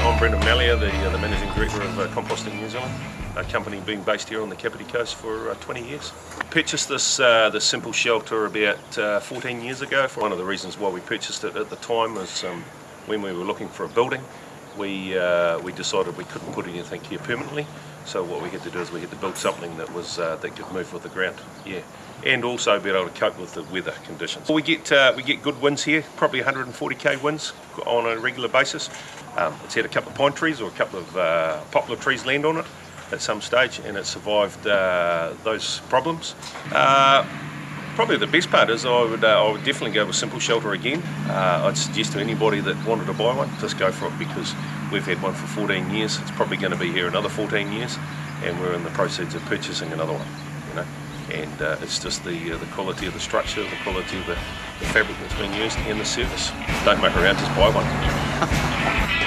I'm Brendan Mallier, the Managing Director of Composting New Zealand, a company being based here on the Kapiti Coast for 20 years. Purchased this Simple Shelter about 14 years ago. One of the reasons why we purchased it at the time was when we were looking for a building, we decided we couldn't put anything here permanently. So what we had to do is we had to build something that was that could move with the ground, yeah, and also be able to cope with the weather conditions. We get good winds here, probably 140k winds on a regular basis. It's had a couple of pine trees or a couple of poplar trees land on it at some stage, and it survived those problems. Probably the best part is I would definitely go with Simple Shelter again. I'd suggest to anybody that wanted to buy one, just go for it, because we've had one for 14 years. It's probably going to be here another 14 years, and we're in the proceeds of purchasing another one. You know, and it's just the quality of the structure, the quality of the fabric that's been used, and the service. Don't muck around, just buy one.